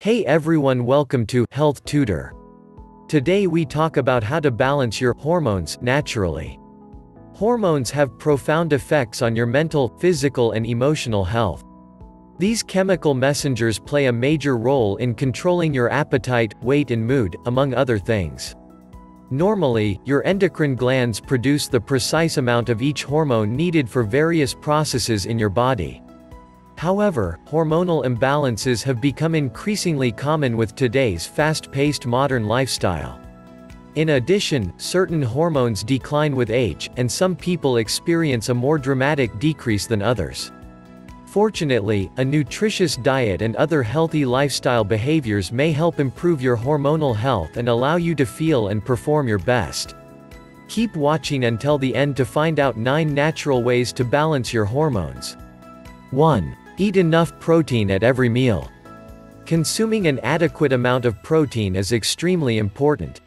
Hey everyone, welcome to Health Tutor. Today we talk about how to balance your hormones naturally. Hormones have profound effects on your mental, physical and emotional health. These chemical messengers play a major role in controlling your appetite, weight and mood, among other things. Normally, your endocrine glands produce the precise amount of each hormone needed for various processes in your body. However, hormonal imbalances have become increasingly common with today's fast-paced modern lifestyle. In addition, certain hormones decline with age, and some people experience a more dramatic decrease than others. Fortunately, a nutritious diet and other healthy lifestyle behaviors may help improve your hormonal health and allow you to feel and perform your best. Keep watching until the end to find out 9 natural ways to balance your hormones. 1. Eat enough protein at every meal. Consuming an adequate amount of protein is extremely important.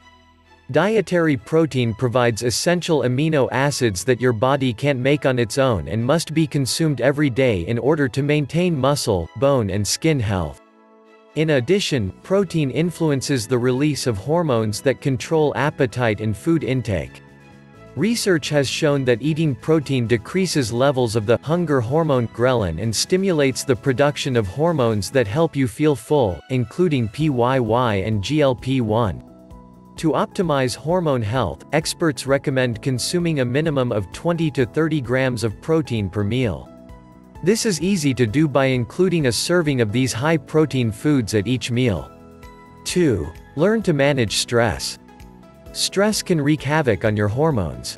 Dietary protein provides essential amino acids that your body can't make on its own and must be consumed every day in order to maintain muscle, bone and skin health. In addition, protein influences the release of hormones that control appetite and food intake. Research has shown that eating protein decreases levels of the hunger hormone ghrelin and stimulates the production of hormones that help you feel full, including PYY and GLP-1. To optimize hormone health, experts recommend consuming a minimum of 20 to 30 grams of protein per meal. This is easy to do by including a serving of these high-protein foods at each meal. 2. Learn to manage stress. Stress can wreak havoc on your hormones.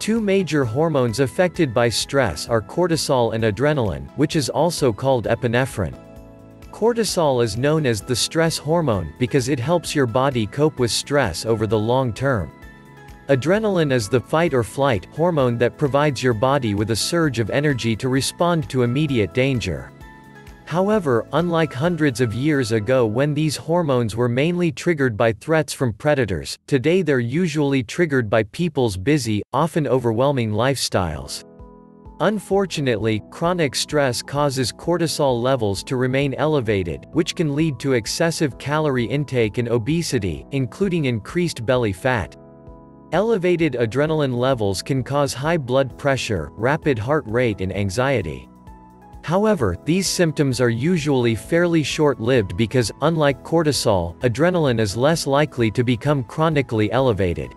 Two major hormones affected by stress are cortisol and adrenaline, which is also called epinephrine. Cortisol is known as the stress hormone because it helps your body cope with stress over the long term. Adrenaline is the fight-or-flight hormone that provides your body with a surge of energy to respond to immediate danger. However, unlike hundreds of years ago when these hormones were mainly triggered by threats from predators, today they're usually triggered by people's busy, often overwhelming lifestyles. Unfortunately, chronic stress causes cortisol levels to remain elevated, which can lead to excessive calorie intake and obesity, including increased belly fat. Elevated adrenaline levels can cause high blood pressure, rapid heart rate and anxiety. However, these symptoms are usually fairly short-lived because, unlike cortisol, adrenaline is less likely to become chronically elevated.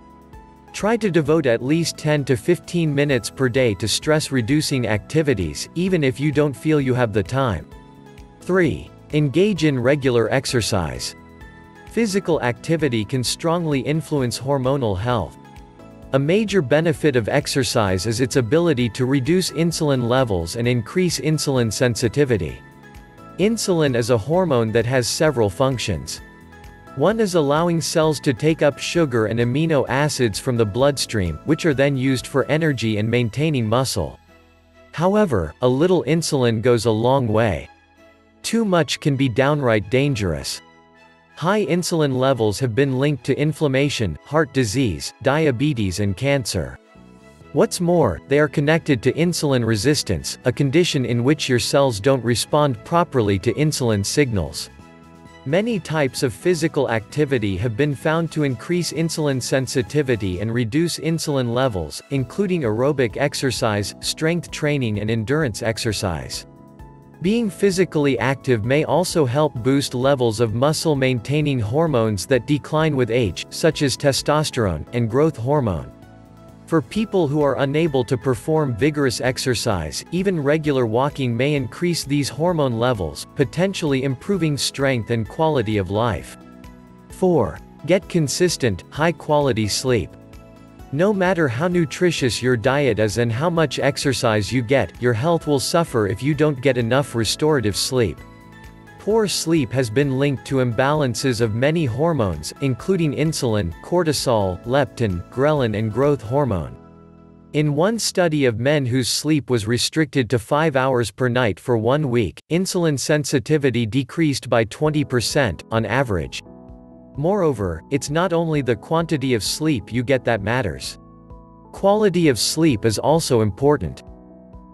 Try to devote at least 10 to 15 minutes per day to stress-reducing activities, even if you don't feel you have the time. 3. Engage in regular exercise. Physical activity can strongly influence hormonal health. A major benefit of exercise is its ability to reduce insulin levels and increase insulin sensitivity. Insulin is a hormone that has several functions. One is allowing cells to take up sugar and amino acids from the bloodstream, which are then used for energy and maintaining muscle. However, a little insulin goes a long way. Too much can be downright dangerous. High insulin levels have been linked to inflammation, heart disease, diabetes and cancer. What's more, they are connected to insulin resistance, a condition in which your cells don't respond properly to insulin signals. Many types of physical activity have been found to increase insulin sensitivity and reduce insulin levels, including aerobic exercise, strength training and endurance exercise. Being physically active may also help boost levels of muscle-maintaining hormones that decline with age, such as testosterone, and growth hormone. For people who are unable to perform vigorous exercise, even regular walking may increase these hormone levels, potentially improving strength and quality of life. 4. Get consistent, high-quality sleep. No matter how nutritious your diet is and how much exercise you get, your health will suffer if you don't get enough restorative sleep. Poor sleep has been linked to imbalances of many hormones, including insulin, cortisol, leptin, ghrelin and growth hormone. In one study of men whose sleep was restricted to 5 hours per night for 1 week, insulin sensitivity decreased by 20%, on average. Moreover, it's not only the quantity of sleep you get that matters. Quality of sleep is also important.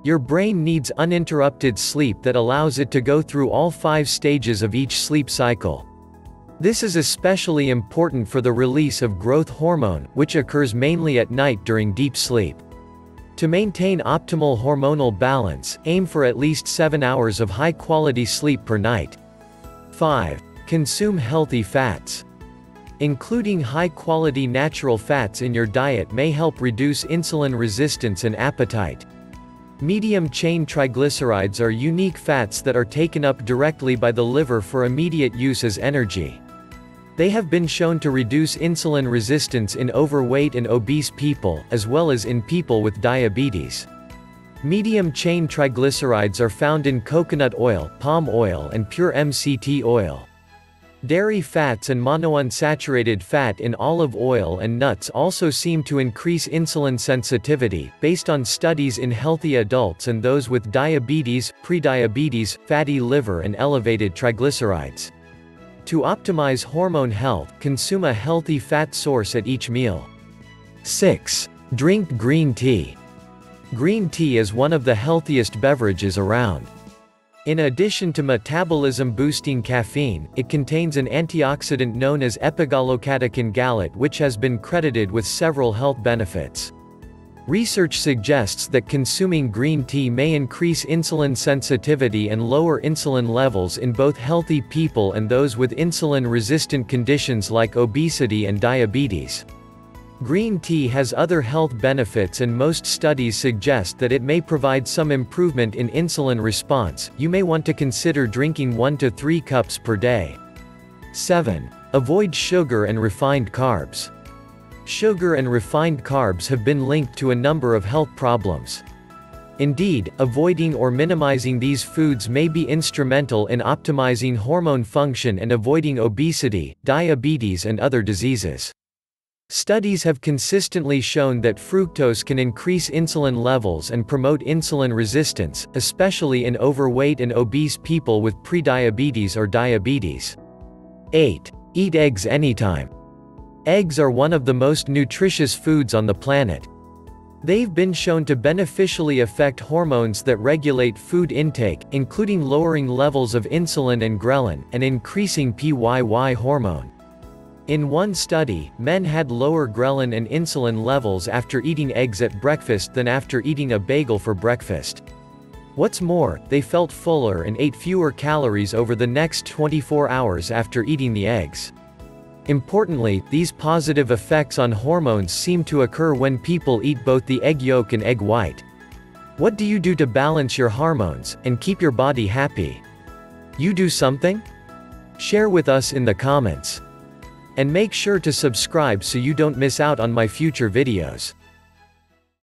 Your brain needs uninterrupted sleep that allows it to go through all 5 stages of each sleep cycle. This is especially important for the release of growth hormone, which occurs mainly at night during deep sleep. To maintain optimal hormonal balance, aim for at least 7 hours of high-quality sleep per night. 5. Consume healthy fats. Including high-quality natural fats in your diet may help reduce insulin resistance and appetite. Medium-chain triglycerides are unique fats that are taken up directly by the liver for immediate use as energy. They have been shown to reduce insulin resistance in overweight and obese people, as well as in people with diabetes. Medium-chain triglycerides are found in coconut oil, palm oil, and pure MCT oil. Dairy fats and monounsaturated fat in olive oil and nuts also seem to increase insulin sensitivity, based on studies in healthy adults and those with diabetes, prediabetes, fatty liver, and elevated triglycerides. To optimize hormone health, consume a healthy fat source at each meal. 6. Drink green tea. Green tea is one of the healthiest beverages around. In addition to metabolism-boosting caffeine, it contains an antioxidant known as epigallocatechin gallate, which has been credited with several health benefits. Research suggests that consuming green tea may increase insulin sensitivity and lower insulin levels in both healthy people and those with insulin-resistant conditions like obesity and diabetes. Green tea has other health benefits, and most studies suggest that it may provide some improvement in insulin response. You may want to consider drinking 1 to 3 cups per day. 7. Avoid sugar and refined carbs. Sugar and refined carbs have been linked to a number of health problems. Indeed, avoiding or minimizing these foods may be instrumental in optimizing hormone function and avoiding obesity, diabetes, and other diseases. Studies have consistently shown that fructose can increase insulin levels and promote insulin resistance, especially in overweight and obese people with prediabetes or diabetes. 8. Eat eggs anytime. Eggs are one of the most nutritious foods on the planet. They've been shown to beneficially affect hormones that regulate food intake, including lowering levels of insulin and ghrelin, and increasing PYY hormone. In one study, men had lower ghrelin and insulin levels after eating eggs at breakfast than after eating a bagel for breakfast. What's more, they felt fuller and ate fewer calories over the next 24 hours after eating the eggs. Importantly, these positive effects on hormones seem to occur when people eat both the egg yolk and egg white. What do you do to balance your hormones and keep your body happy? You do something? Share with us in the comments. And make sure to subscribe so you don't miss out on my future videos.